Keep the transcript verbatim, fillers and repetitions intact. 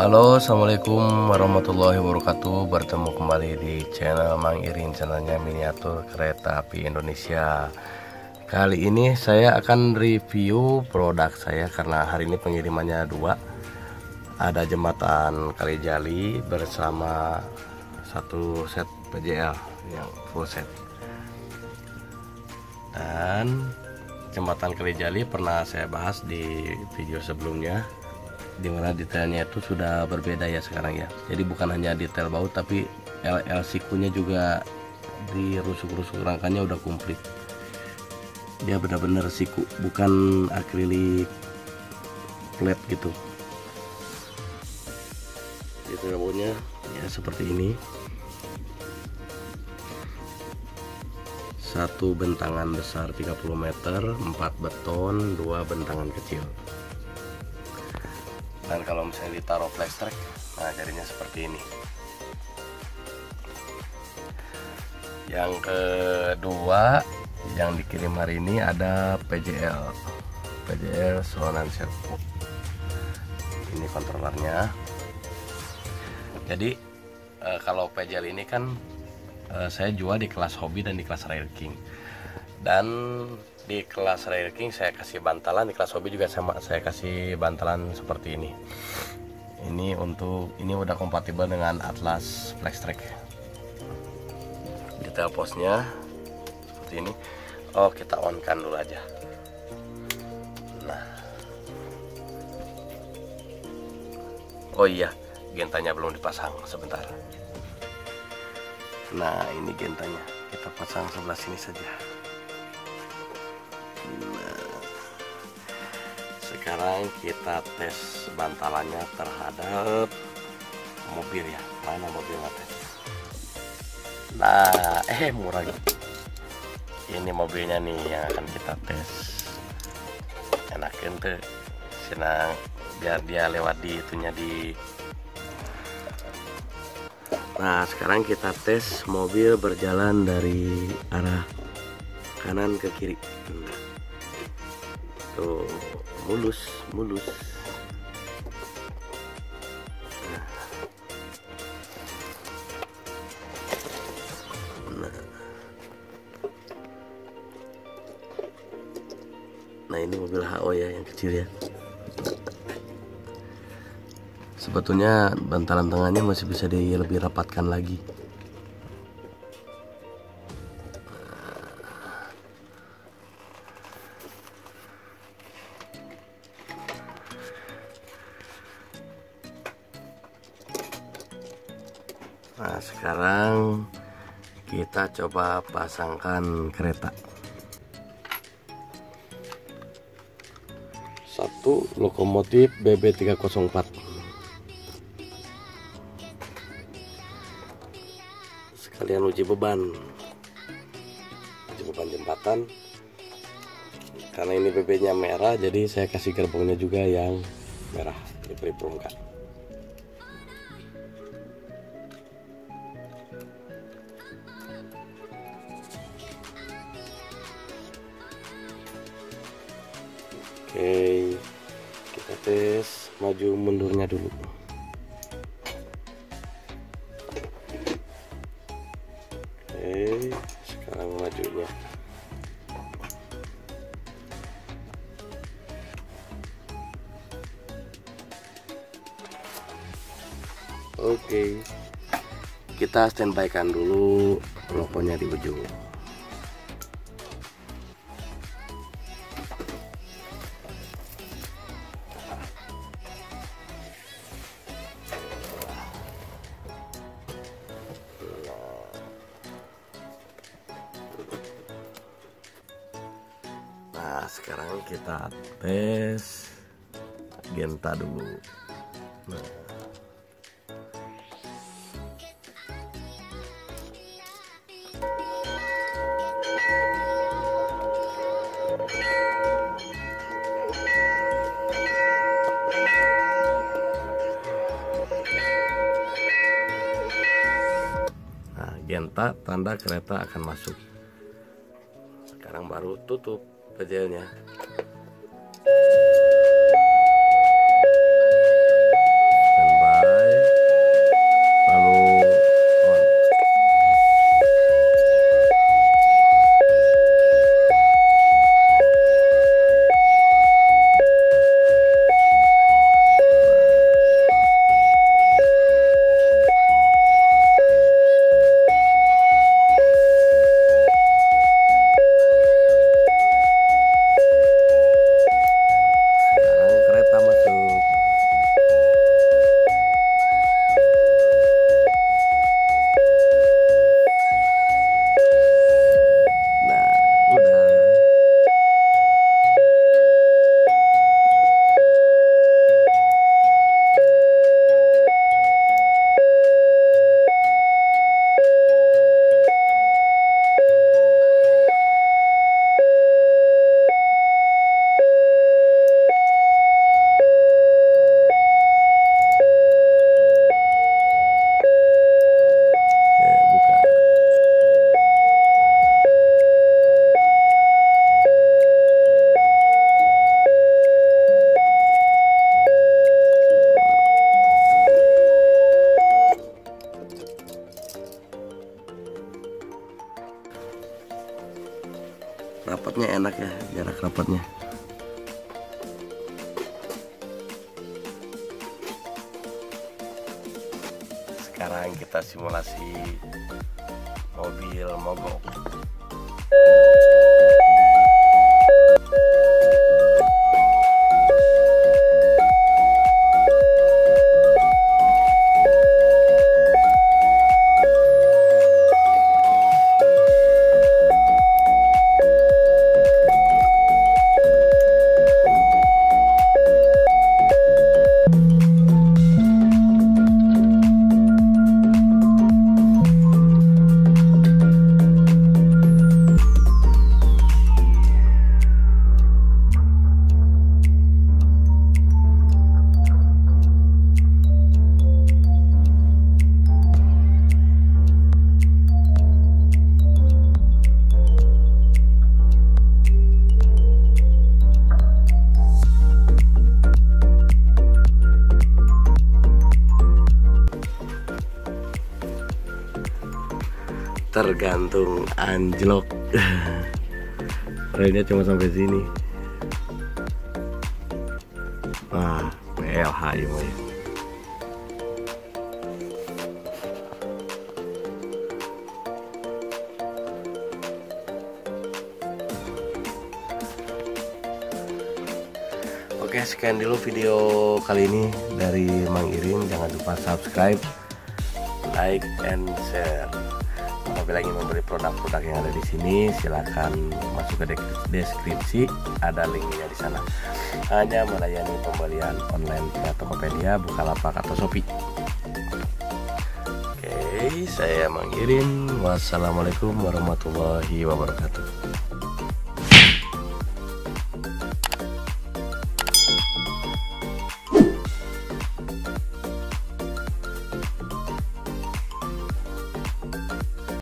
Halo, assalamualaikum warahmatullahi wabarakatuh. Bertemu kembali di channel Mang Irin, channelnya miniatur kereta api Indonesia. Kali ini saya akan review produk saya karena hari ini pengirimannya dua. Ada jembatan Kalijali bersama satu set P J L yang full set. Dan jembatan Kalijali pernah saya bahas di video sebelumnya, dimana detailnya itu sudah berbeda ya sekarang ya. Jadi bukan hanya detail baut, tapi L L sikunya juga di rusuk-rusuk rangkanya udah komplit. Dia benar-benar siku, bukan akrilik flat gitu. Detail bautnya ya seperti ini. Satu bentangan besar tiga puluh meter, empat beton, dua bentangan kecil. Dan kalau misalnya ditaruh flex track, nah jadinya seperti ini. Yang kedua yang dikirim hari ini ada P J L, P J L Sonansiak. Ini kontrolernya. Jadi e, kalau P J L ini kan e, saya jual di kelas hobi dan di kelas Rail King. Dan di kelas Rail King saya kasih bantalan, di kelas hobi juga sama saya kasih bantalan seperti ini. Ini untuk ini udah kompatibel dengan atlas flex track. Detail posnya seperti ini. Oh, kita on kan dulu aja. Nah, oh iya, gentanya belum dipasang, sebentar. Nah, ini gentanya kita pasang sebelah sini saja. Sekarang kita tes bantalannya terhadap mobil ya. Mana mobil ngetes? Nah, eh murah gitu. Ini mobilnya nih yang akan kita tes. Enakin tuh, senang biar dia lewat di itunya di. Nah, sekarang kita tes mobil berjalan dari arah kanan ke kiri. Tuh, mulus mulus. Nah, nah, nah ini mobil H O ya, yang kecil ya. Sebetulnya bantalan tengahnya masih bisa di lebih rapatkan lagi. Nah, sekarang kita coba pasangkan kereta. Satu lokomotif B B tiga nol empat. Sekalian uji beban. Uji beban jembatan. Karena ini B B-nya merah, jadi saya kasih gerbongnya juga yang merah, diberi perungkat. Oke, kita tes maju mundurnya dulu. Oke, sekarang majunya. Oke, kita standby kan dulu lokonya di ujung. Nah, sekarang kita tes genta dulu. Nah, nah genta tanda kereta akan masuk. Sekarang baru tutup P J L-nya. Standby. rapatnya. Sekarang kita simulasi mobil mogok. Tergantung anjlok. Rainya cuma sampai sini. Wah, P L H ya. Oke, sekian dulu video kali ini dari Mang Irin. Jangan lupa subscribe, like, and share. Apalagi memberi produk-produk yang ada di sini, silahkan masuk ke deskripsi, ada linknya di sana. Hanya melayani pembelian online via Tokopedia, Bukalapak, atau Shopee. Oke, saya Mang Irin. Wassalamualaikum warahmatullahi wabarakatuh.